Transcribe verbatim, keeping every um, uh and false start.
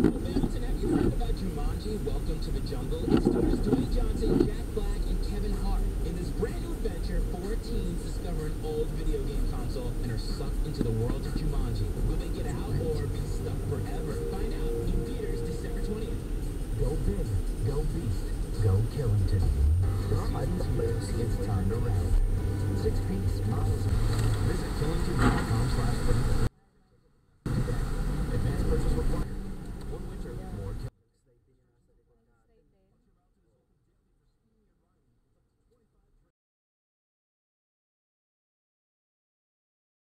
Tonight you heard about Jumanji, Welcome to the Jungle. It stars Dwayne Johnson, Jack Black, and Kevin Hart. In this brand new adventure, four teens discover an old video game console and are sucked into the world of Jumanji. Will they get out or be stuck forever? Find out in theaters December twentieth. Go big, go beast, go Killington. The Spartans lives gets turned around. Six feet miles. Visit Killington dot com slash